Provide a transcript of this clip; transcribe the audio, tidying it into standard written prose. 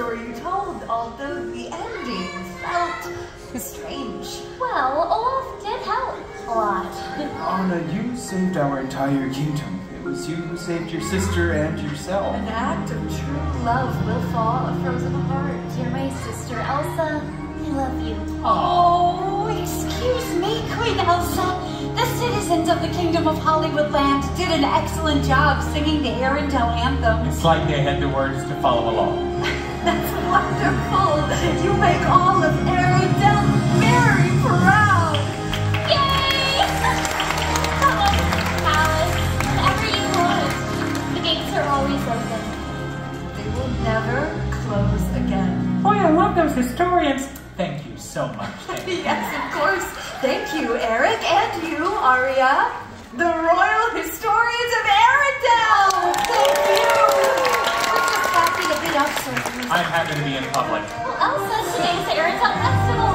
story you told, although the ending felt strange. Well, Olaf did help a lot. Anna, you saved our entire kingdom. It was you who saved your sister and yourself. An act of true love will thaw a frozen heart. You're my sister, Elsa. We love you. Oh, excuse me, Queen Elsa. The citizens of the Kingdom of Hollywoodland did an excellent job singing the Arendelle Anthem. It's like they had the words to follow along. That's wonderful! You make all of Arendelle very proud! Yay! Come on, Alice. Whenever you want. The gates are always open. They will never close again. Boy, I love those historians. Thank you so much. Yes, of course. Thank you, Eric, and you, Aria, the royal historians of Arendelle. Thank you. We're just happy to be up. I'm happy to be in public. Well, Elsa, today's Arendelle Festival.